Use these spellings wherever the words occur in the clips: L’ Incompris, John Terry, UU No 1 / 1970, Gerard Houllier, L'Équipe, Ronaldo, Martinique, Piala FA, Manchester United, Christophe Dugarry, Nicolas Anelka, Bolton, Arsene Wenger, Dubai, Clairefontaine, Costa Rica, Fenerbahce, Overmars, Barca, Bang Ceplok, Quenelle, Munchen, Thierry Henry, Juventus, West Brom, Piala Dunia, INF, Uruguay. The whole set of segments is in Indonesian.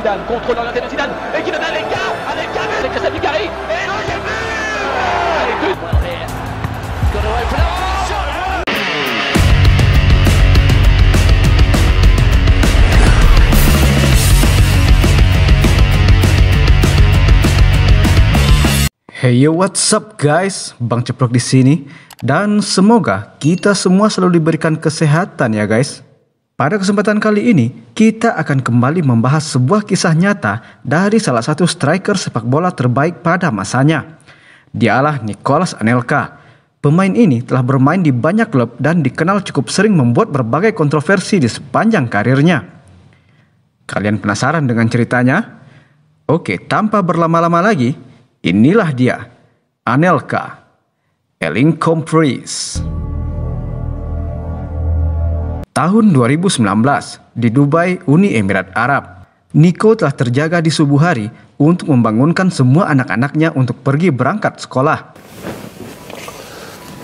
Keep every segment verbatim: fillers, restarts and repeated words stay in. Zidane, contrôle dans l'intérieur de Zidane, et qui donne Anelka, Anelka, avec Christophe Dugarry, et deuxième but. Allez, deux. Hey yo, what's up guys? Bang Ceplok di sini dan semoga kita semua selalu diberikan kesehatan ya guys. Pada kesempatan kali ini kita akan kembali membahas sebuah kisah nyata dari salah satu striker sepak bola terbaik pada masanya. Dialah Nicolas Anelka. Pemain ini telah bermain di banyak klub dan dikenal cukup sering membuat berbagai kontroversi di sepanjang karirnya. Kalian penasaran dengan ceritanya? Oke, tanpa berlama-lama lagi, inilah dia, Anelka, Incompris. Tahun dua ribu sembilan belas, di Dubai, Uni Emirat Arab, Nico telah terjaga di subuh hari untuk membangunkan semua anak-anaknya untuk pergi berangkat sekolah.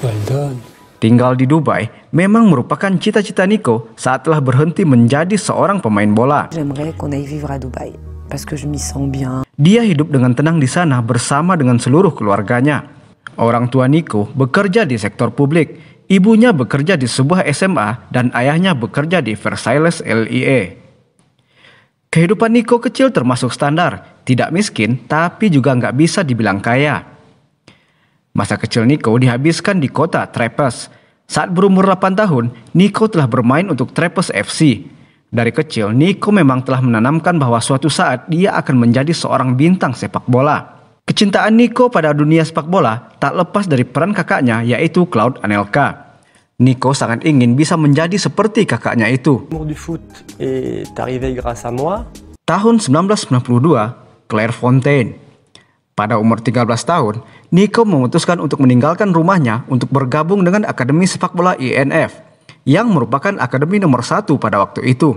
Well done. Tinggal di Dubai memang merupakan cita-cita Nico saat telah berhenti menjadi seorang pemain bola. J'aimerais qu'on aille vivre à Dubai, parce que je m'y sens bien. Dia hidup dengan tenang di sana bersama dengan seluruh keluarganya. Orang tua Nico bekerja di sektor publik, ibunya bekerja di sebuah S M A, dan ayahnya bekerja di Versailles L E A. Kehidupan Nico kecil termasuk standar, tidak miskin tapi juga nggak bisa dibilang kaya. Masa kecil Nico dihabiskan di kota Trappes. Saat berumur delapan tahun, Nico telah bermain untuk Trappes F C. Dari kecil, Nico memang telah menanamkan bahwa suatu saat dia akan menjadi seorang bintang sepak bola. Kecintaan Nico pada dunia sepak bola tak lepas dari peran kakaknya, yaitu Claude Anelka. Nico sangat ingin bisa menjadi seperti kakaknya itu. Tahun seribu sembilan ratus sembilan puluh dua, Clairefontaine. Pada umur tiga belas tahun, Nico memutuskan untuk meninggalkan rumahnya untuk bergabung dengan Akademi Sepak Bola I N F. Yang merupakan akademi nomor satu pada waktu itu.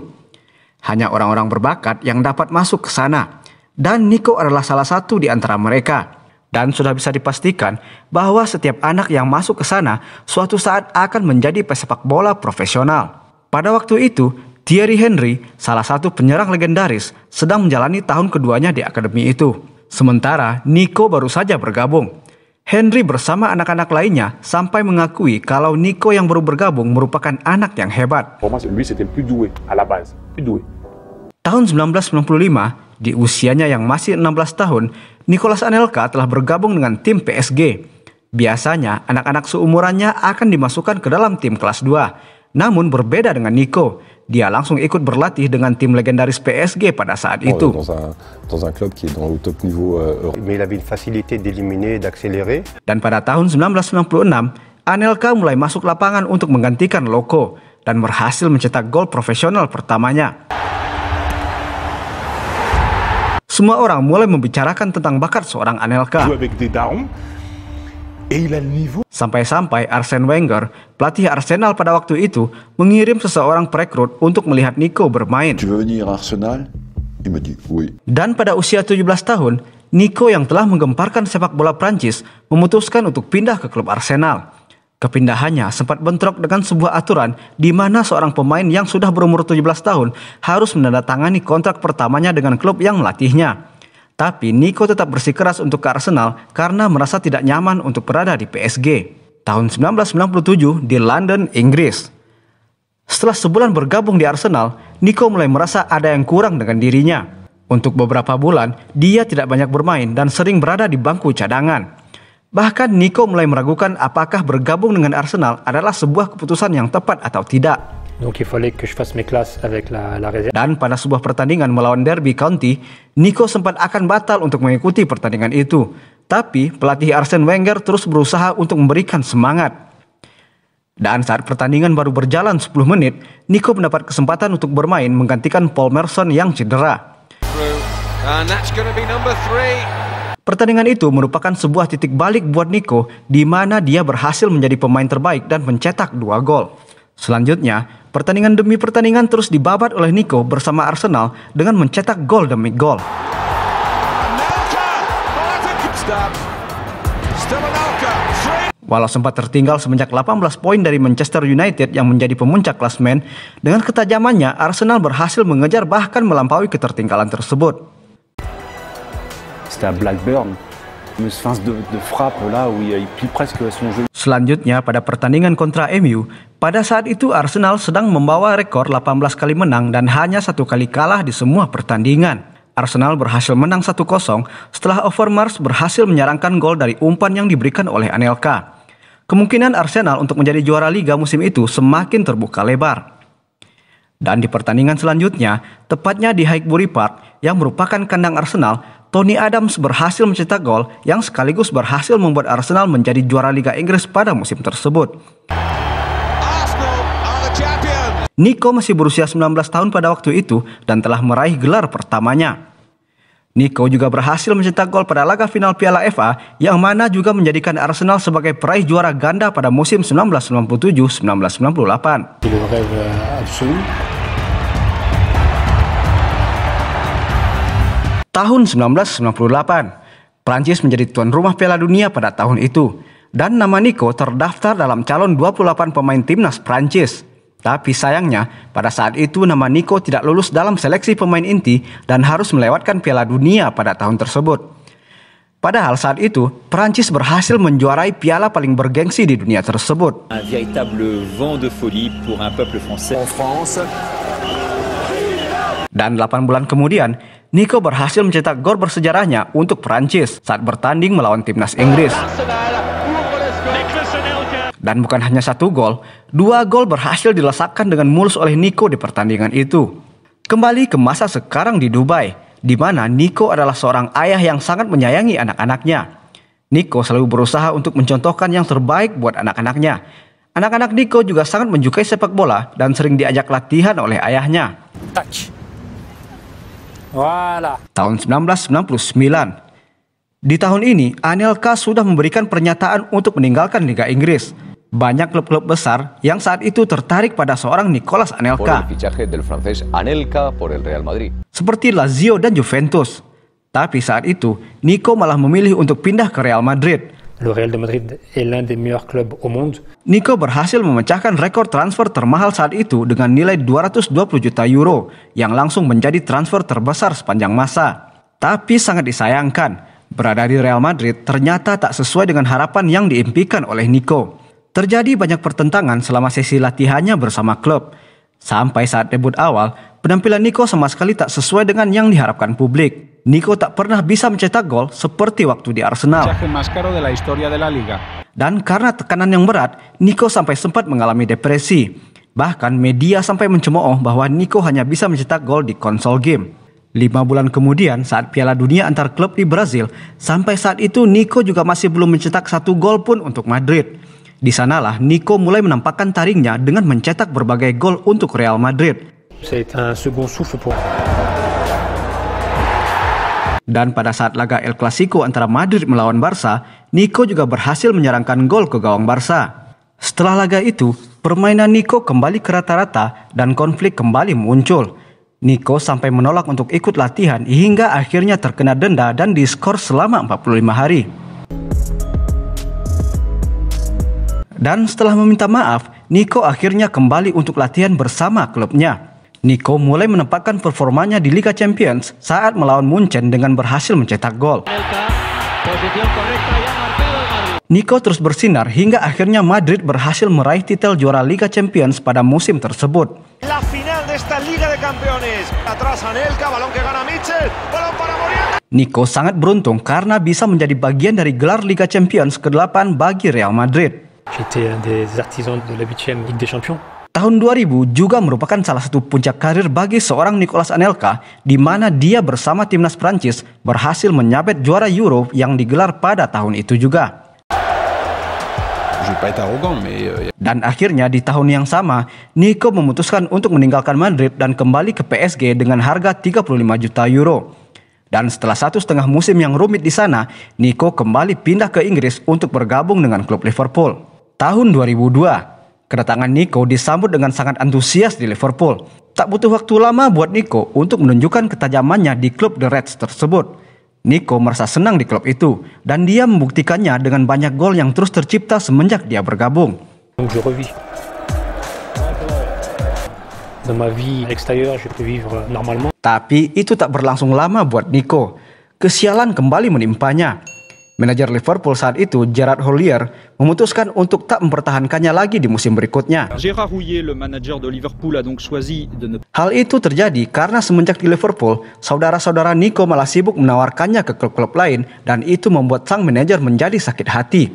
Hanya orang-orang berbakat yang dapat masuk ke sana, dan Nico adalah salah satu di antara mereka. Dan sudah bisa dipastikan bahwa setiap anak yang masuk ke sana suatu saat akan menjadi pesepak bola profesional. Pada waktu itu, Thierry Henry, salah satu penyerang legendaris, sedang menjalani tahun keduanya di akademi itu. Sementara Nico baru saja bergabung. Henry bersama anak-anak lainnya sampai mengakui kalau Nico yang baru bergabung merupakan anak yang hebat. Tahun seribu sembilan ratus sembilan puluh lima, di usianya yang masih enam belas tahun, Nicolas Anelka telah bergabung dengan tim P S G. Biasanya, anak-anak seumurannya akan dimasukkan ke dalam tim kelas dua. Namun berbeda dengan Nico, dia langsung ikut berlatih dengan tim legendaris P S G pada saat itu. Dan pada tahun seribu sembilan ratus sembilan puluh enam, Anelka mulai masuk lapangan untuk menggantikan Loco dan berhasil mencetak gol profesional pertamanya. Semua orang mulai membicarakan tentang bakat seorang Anelka. Sampai-sampai Arsene Wenger, pelatih Arsenal pada waktu itu, mengirim seseorang perekrut untuk melihat Nico bermain. Dan pada usia tujuh belas tahun, Nico yang telah menggemparkan sepak bola Prancis memutuskan untuk pindah ke klub Arsenal. Kepindahannya sempat bentrok dengan sebuah aturan di mana seorang pemain yang sudah berumur tujuh belas tahun harus menandatangani kontrak pertamanya dengan klub yang melatihnya. Tapi Nico tetap bersikeras untuk ke Arsenal karena merasa tidak nyaman untuk berada di P S G. Tahun seribu sembilan ratus sembilan puluh tujuh di London, Inggris. Setelah sebulan bergabung di Arsenal, Nico mulai merasa ada yang kurang dengan dirinya. Untuk beberapa bulan, dia tidak banyak bermain dan sering berada di bangku cadangan. Bahkan Nico mulai meragukan apakah bergabung dengan Arsenal adalah sebuah keputusan yang tepat atau tidak. Dan pada sebuah pertandingan melawan Derby County, Nico sempat akan batal untuk mengikuti pertandingan itu. Tapi pelatih Arsene Wenger terus berusaha untuk memberikan semangat. Dan saat pertandingan baru berjalan sepuluh menit, Nico mendapat kesempatan untuk bermain menggantikan Paul Merson yang cedera. Pertandingan itu merupakan sebuah titik balik buat Nico, di mana dia berhasil menjadi pemain terbaik dan mencetak dua gol. Selanjutnya, pertandingan demi pertandingan terus dibabat oleh Nico bersama Arsenal dengan mencetak gol demi gol. Walau sempat tertinggal semenjak delapan belas poin dari Manchester United yang menjadi pemuncak klasemen, dengan ketajamannya Arsenal berhasil mengejar bahkan melampaui ketertinggalan tersebut. Selanjutnya pada pertandingan kontra M U, pada saat itu Arsenal sedang membawa rekor delapan belas kali menang dan hanya satu kali kalah di semua pertandingan. Arsenal berhasil menang satu kosong setelah Overmars berhasil menyerangkan gol dari umpan yang diberikan oleh Anelka. Kemungkinan Arsenal untuk menjadi juara liga musim itu semakin terbuka lebar. Dan di pertandingan selanjutnya, tepatnya di Highbury Park yang merupakan kandang Arsenal, Tony Adams berhasil mencetak gol yang sekaligus berhasil membuat Arsenal menjadi juara Liga Inggris pada musim tersebut. Nico masih berusia sembilan belas tahun pada waktu itu dan telah meraih gelar pertamanya. Nico juga berhasil mencetak gol pada laga final Piala F A yang mana juga menjadikan Arsenal sebagai peraih juara ganda pada musim seribu sembilan ratus sembilan puluh tujuh seribu sembilan ratus sembilan puluh delapan. Tahun seribu sembilan ratus sembilan puluh delapan, Prancis menjadi tuan rumah Piala Dunia pada tahun itu dan nama Nico terdaftar dalam calon dua puluh delapan pemain timnas Prancis. Tapi sayangnya, pada saat itu nama Nico tidak lulus dalam seleksi pemain inti dan harus melewatkan Piala Dunia pada tahun tersebut. Padahal saat itu, Prancis berhasil menjuarai piala paling bergengsi di dunia tersebut. Un véritable vent de folie pour un peuple français. Dan delapan bulan kemudian, Nico berhasil mencetak gol bersejarahnya untuk Prancis saat bertanding melawan timnas Inggris. Dan bukan hanya satu gol, dua gol berhasil dilesakkan dengan mulus oleh Nico di pertandingan itu. Kembali ke masa sekarang di Dubai, di mana Nico adalah seorang ayah yang sangat menyayangi anak-anaknya. Nico selalu berusaha untuk mencontohkan yang terbaik buat anak-anaknya. Anak-anak Nico juga sangat menyukai sepak bola dan sering diajak latihan oleh ayahnya. Touch. Voilà. Tahun seribu sembilan ratus sembilan puluh sembilan. Di tahun ini, Anelka sudah memberikan pernyataan untuk meninggalkan Liga Inggris. Banyak klub-klub besar yang saat itu tertarik pada seorang Nicolas Anelka, seperti Lazio dan Juventus. Tapi saat itu, Nico malah memilih untuk pindah ke Real Madrid. Nico berhasil memecahkan rekor transfer termahal saat itu dengan nilai dua ratus dua puluh juta euro, yang langsung menjadi transfer terbesar sepanjang masa. Tapi sangat disayangkan, berada di Real Madrid ternyata tak sesuai dengan harapan yang diimpikan oleh Nico. Terjadi banyak pertentangan selama sesi latihannya bersama klub. Sampai saat debut awal, penampilan Nico sama sekali tak sesuai dengan yang diharapkan publik. Nico tak pernah bisa mencetak gol seperti waktu di Arsenal. Dan karena tekanan yang berat, Nico sampai sempat mengalami depresi. Bahkan media sampai mencemooh bahwa Nico hanya bisa mencetak gol di konsol game. Lima bulan kemudian saat Piala Dunia antar klub di Brazil, sampai saat itu Nico juga masih belum mencetak satu gol pun untuk Madrid. Di sanalah Nico mulai menampakkan taringnya dengan mencetak berbagai gol untuk Real Madrid. Dan pada saat laga El Clasico antara Madrid melawan Barca, Nico juga berhasil menyerangkan gol ke gawang Barca. Setelah laga itu, permainan Nico kembali ke rata-rata dan konflik kembali muncul. Nico sampai menolak untuk ikut latihan hingga akhirnya terkena denda dan diskor selama empat puluh lima hari. Dan setelah meminta maaf, Nico akhirnya kembali untuk latihan bersama klubnya. Nico mulai menempatkan performanya di Liga Champions saat melawan Munchen dengan berhasil mencetak gol. Nico terus bersinar hingga akhirnya Madrid berhasil meraih titel juara Liga Champions pada musim tersebut. Nico sangat beruntung karena bisa menjadi bagian dari gelar Liga Champions ke delapan bagi Real Madrid. Tahun dua ribu juga merupakan salah satu puncak karir bagi seorang Nicolas Anelka, di mana dia bersama timnas Prancis berhasil menyabet juara Euro yang digelar pada tahun itu juga. Dan akhirnya di tahun yang sama, Nico memutuskan untuk meninggalkan Madrid dan kembali ke P S G dengan harga tiga puluh lima juta euro. Dan setelah satu setengah musim yang rumit di sana, Nico kembali pindah ke Inggris untuk bergabung dengan klub Liverpool. Tahun dua ribu dua, kedatangan Nico disambut dengan sangat antusias di Liverpool. Tak butuh waktu lama buat Nico untuk menunjukkan ketajamannya di klub The Reds tersebut. Nico merasa senang di klub itu dan dia membuktikannya dengan banyak gol yang terus tercipta semenjak dia bergabung. Tapi itu tak berlangsung lama buat Nico. Kesialan kembali menimpanya. Manajer Liverpool saat itu, Gerard Houllier, memutuskan untuk tak mempertahankannya lagi di musim berikutnya. Hal itu terjadi karena semenjak di Liverpool, saudara-saudara Nico malah sibuk menawarkannya ke klub-klub lain dan itu membuat sang manajer menjadi sakit hati.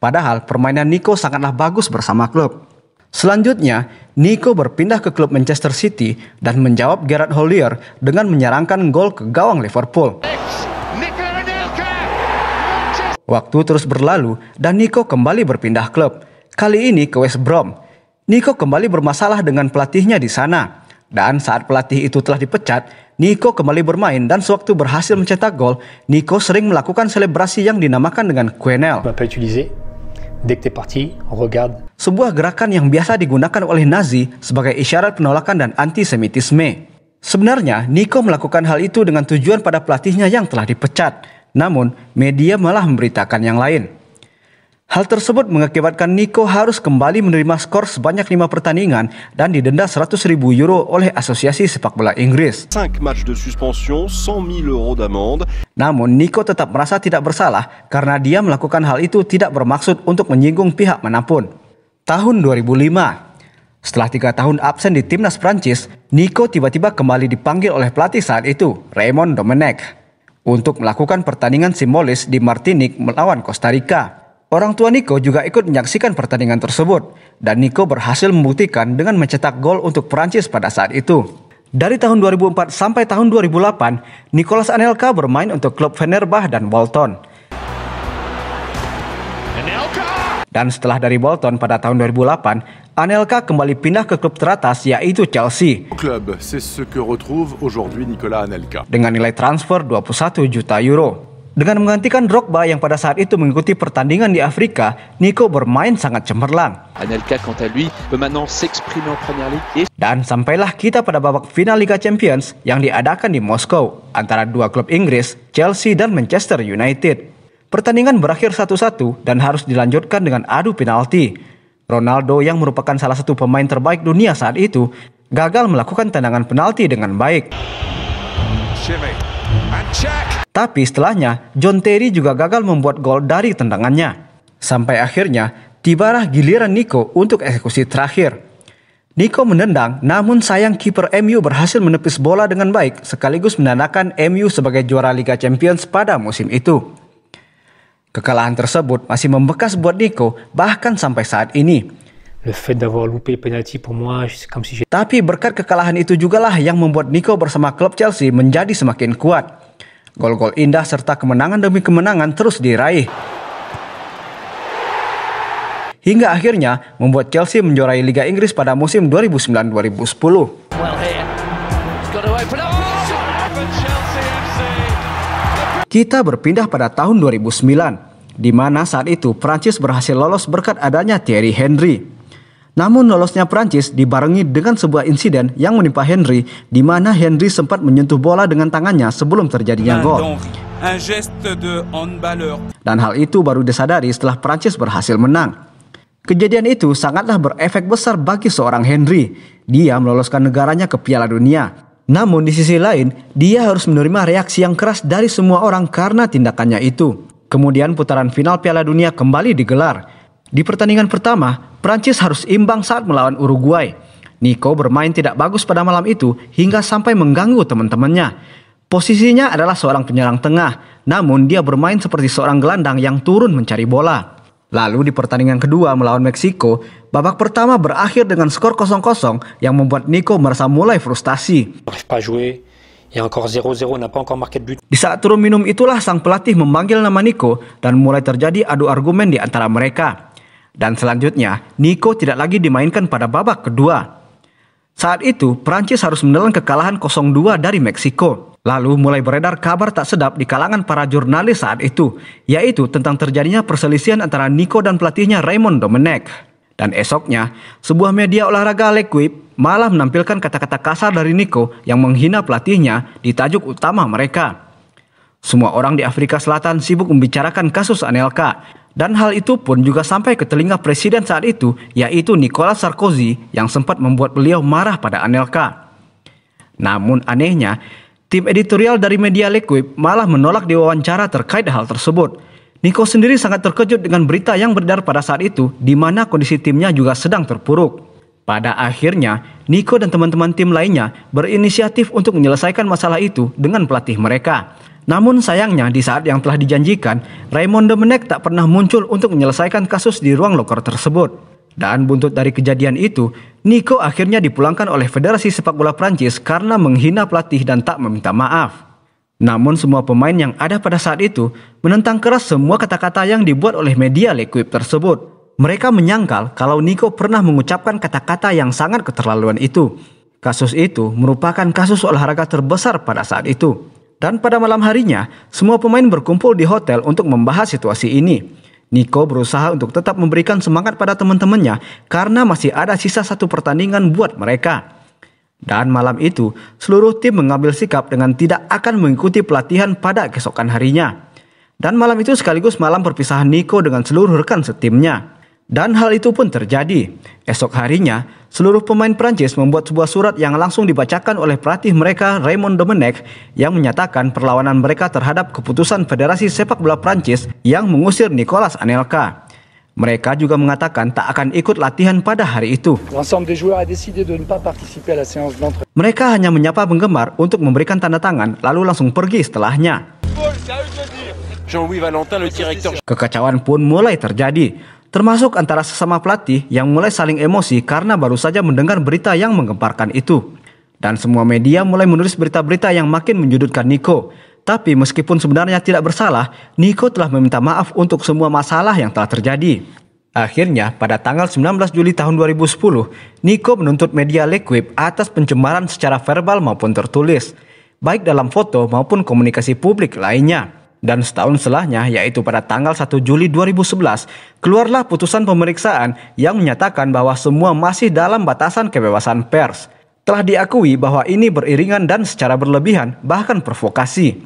Padahal permainan Nico sangatlah bagus bersama klub. Selanjutnya, Nico berpindah ke klub Manchester City dan menjawab Gerard Houllier dengan menyerangkan gol ke gawang Liverpool. Waktu terus berlalu dan Nico kembali berpindah klub, kali ini ke West Brom. Nico kembali bermasalah dengan pelatihnya di sana. Dan saat pelatih itu telah dipecat, Nico kembali bermain dan sewaktu berhasil mencetak gol, Nico sering melakukan selebrasi yang dinamakan dengan Quenelle. Sebuah gerakan yang biasa digunakan oleh Nazi sebagai isyarat penolakan dan antisemitisme. Sebenarnya, Nico melakukan hal itu dengan tujuan pada pelatihnya yang telah dipecat. Namun, media malah memberitakan yang lain. Hal tersebut mengakibatkan Nico harus kembali menerima skor sebanyak lima pertandingan dan didenda seratus ribu euro oleh Asosiasi Sepak Bola Inggris. Namun, Nico tetap merasa tidak bersalah karena dia melakukan hal itu tidak bermaksud untuk menyinggung pihak manapun. Tahun dua ribu lima, setelah tiga tahun absen di timnas Prancis, Nico tiba-tiba kembali dipanggil oleh pelatih saat itu, Raymond Domenech, untuk melakukan pertandingan simbolis di Martinique melawan Costa Rica. Orang tua Nico juga ikut menyaksikan pertandingan tersebut, dan Nico berhasil membuktikan dengan mencetak gol untuk Prancis pada saat itu. Dari tahun dua ribu empat sampai tahun dua ribu delapan, Nicolas Anelka bermain untuk klub Fenerbahce dan Bolton. Dan setelah dari Bolton pada tahun dua ribu delapan, Anelka kembali pindah ke klub teratas yaitu Chelsea. Club, c'est ce que retrouve aujourd'hui Nicolas Anelka. Dengan nilai transfer dua puluh satu juta euro. Dengan menggantikan Drogba yang pada saat itu mengikuti pertandingan di Afrika, Nico bermain sangat cemerlang. Anelka quant à lui peut maintenant s'exprimer en Premier League. Dan sampailah kita pada babak final Liga Champions yang diadakan di Moskow antara dua klub Inggris, Chelsea dan Manchester United. Pertandingan berakhir satu satu dan harus dilanjutkan dengan adu penalti. Ronaldo yang merupakan salah satu pemain terbaik dunia saat itu gagal melakukan tendangan penalti dengan baik. Tapi setelahnya, John Terry juga gagal membuat gol dari tendangannya. Sampai akhirnya, tibalah giliran Nico untuk eksekusi terakhir. Nico menendang, namun sayang kiper M U berhasil menepis bola dengan baik sekaligus menandakan M U sebagai juara Liga Champions pada musim itu. Kekalahan tersebut masih membekas buat Nico bahkan sampai saat ini. Tapi berkat kekalahan itu jugalah yang membuat Nico bersama klub Chelsea menjadi semakin kuat. Gol-gol indah serta kemenangan demi kemenangan terus diraih. Hingga akhirnya membuat Chelsea menjuarai Liga Inggris pada musim dua ribu sembilan dua ribu sepuluh. Kita berpindah pada tahun dua ribu sembilan, di mana saat itu Prancis berhasil lolos berkat adanya Thierry Henry. Namun lolosnya Prancis dibarengi dengan sebuah insiden yang menimpa Henry, di mana Henry sempat menyentuh bola dengan tangannya sebelum terjadinya gol. Dan hal itu baru disadari setelah Prancis berhasil menang. Kejadian itu sangatlah berefek besar bagi seorang Henry. Dia meloloskan negaranya ke Piala Dunia. Namun di sisi lain, dia harus menerima reaksi yang keras dari semua orang karena tindakannya itu. Kemudian putaran final Piala Dunia kembali digelar. Di pertandingan pertama, Prancis harus imbang saat melawan Uruguay. Nico bermain tidak bagus pada malam itu hingga sampai mengganggu teman-temannya. Posisinya adalah seorang penyerang tengah, namun dia bermain seperti seorang gelandang yang turun mencari bola. Lalu di pertandingan kedua melawan Meksiko, babak pertama berakhir dengan skor kosong kosong yang membuat Nico merasa mulai frustasi. Di saat turun minum itulah sang pelatih memanggil nama Nico dan mulai terjadi adu argumen di antara mereka. Dan selanjutnya, Nico tidak lagi dimainkan pada babak kedua. Saat itu, Prancis harus menelan kekalahan nol dua dari Meksiko. Lalu mulai beredar kabar tak sedap di kalangan para jurnalis saat itu, yaitu tentang terjadinya perselisihan antara Nico dan pelatihnya Raymond Domenech. Dan esoknya, sebuah media olahraga L'Équipe malah menampilkan kata-kata kasar dari Nico yang menghina pelatihnya di tajuk utama mereka. Semua orang di Afrika Selatan sibuk membicarakan kasus Anelka, dan hal itu pun juga sampai ke telinga presiden saat itu, yaitu Nicolas Sarkozy, yang sempat membuat beliau marah pada Anelka. Namun anehnya, tim editorial dari media L'Équipe malah menolak diwawancara terkait hal tersebut. Nico sendiri sangat terkejut dengan berita yang beredar pada saat itu, di mana kondisi timnya juga sedang terpuruk. Pada akhirnya, Nico dan teman-teman tim lainnya berinisiatif untuk menyelesaikan masalah itu dengan pelatih mereka. Namun sayangnya, di saat yang telah dijanjikan, Raymond Domenech tak pernah muncul untuk menyelesaikan kasus di ruang loker tersebut. Dan buntut dari kejadian itu, Nico akhirnya dipulangkan oleh Federasi Sepak Bola Prancis karena menghina pelatih dan tak meminta maaf. Namun semua pemain yang ada pada saat itu menentang keras semua kata-kata yang dibuat oleh media L'Équipe tersebut. Mereka menyangkal kalau Nico pernah mengucapkan kata-kata yang sangat keterlaluan itu. Kasus itu merupakan kasus olahraga terbesar pada saat itu. Dan pada malam harinya, semua pemain berkumpul di hotel untuk membahas situasi ini. Nico berusaha untuk tetap memberikan semangat pada teman-temannya karena masih ada sisa satu pertandingan buat mereka. Dan malam itu, seluruh tim mengambil sikap dengan tidak akan mengikuti pelatihan pada keesokan harinya. Dan malam itu sekaligus malam perpisahan Nico dengan seluruh rekan setimnya. Dan hal itu pun terjadi. Esok harinya, seluruh pemain Prancis membuat sebuah surat yang langsung dibacakan oleh pelatih mereka, Raymond Domenech, yang menyatakan perlawanan mereka terhadap keputusan Federasi Sepak Bola Prancis yang mengusir Nicolas Anelka. Mereka juga mengatakan tak akan ikut latihan pada hari itu. Mereka hanya menyapa penggemar untuk memberikan tanda tangan, lalu langsung pergi setelahnya. Kekacauan pun mulai terjadi, termasuk antara sesama pelatih yang mulai saling emosi karena baru saja mendengar berita yang menggemparkan itu. Dan semua media mulai menulis berita-berita yang makin menjudutkan Nico. Tapi meskipun sebenarnya tidak bersalah, Nico telah meminta maaf untuk semua masalah yang telah terjadi. Akhirnya, pada tanggal sembilan belas Juli tahun dua ribu sepuluh, Nico menuntut media L'Équipe atas pencemaran secara verbal maupun tertulis, baik dalam foto maupun komunikasi publik lainnya. Dan setahun setelahnya, yaitu pada tanggal satu Juli dua ribu sebelas, keluarlah putusan pemeriksaan yang menyatakan bahwa semua masih dalam batasan kebebasan pers. Telah diakui bahwa ini beriringan dan secara berlebihan, bahkan provokasi.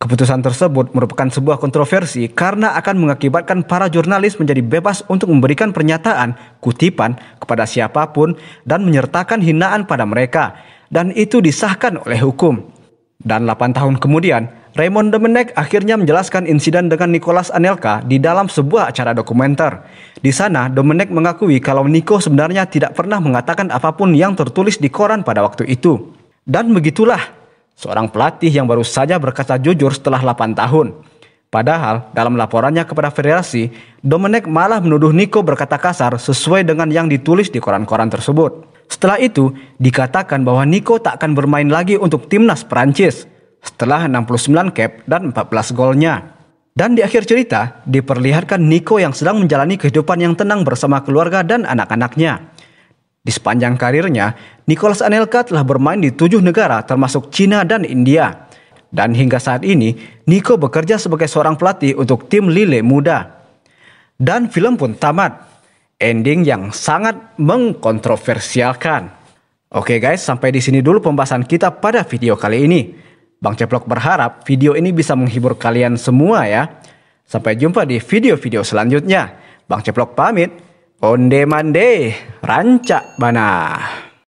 Keputusan tersebut merupakan sebuah kontroversi karena akan mengakibatkan para jurnalis menjadi bebas untuk memberikan pernyataan, kutipan, kepada siapapun dan menyertakan hinaan pada mereka. Dan itu disahkan oleh hukum. Dan delapan tahun kemudian, Raymond Domenech akhirnya menjelaskan insiden dengan Nicolas Anelka di dalam sebuah acara dokumenter. Di sana, Domenech mengakui kalau Nico sebenarnya tidak pernah mengatakan apapun yang tertulis di koran pada waktu itu. Dan begitulah, seorang pelatih yang baru saja berkata jujur setelah delapan tahun. Padahal, dalam laporannya kepada federasi, Domenech malah menuduh Nico berkata kasar sesuai dengan yang ditulis di koran-koran tersebut. Setelah itu, dikatakan bahwa Nico tak akan bermain lagi untuk timnas Prancis setelah enam puluh sembilan cap dan empat belas golnya. Dan di akhir cerita, diperlihatkan Nico yang sedang menjalani kehidupan yang tenang bersama keluarga dan anak-anaknya. Di sepanjang karirnya, Nicolas Anelka telah bermain di tujuh negara termasuk Cina dan India. Dan hingga saat ini, Nico bekerja sebagai seorang pelatih untuk tim Lille Muda. Dan film pun tamat. Ending yang sangat mengkontroversialkan. Oke guys, sampai di sini dulu pembahasan kita pada video kali ini. Bang Ceplok berharap video ini bisa menghibur kalian semua ya. Sampai jumpa di video-video selanjutnya. Bang Ceplok pamit. Onde mande, rancak bana.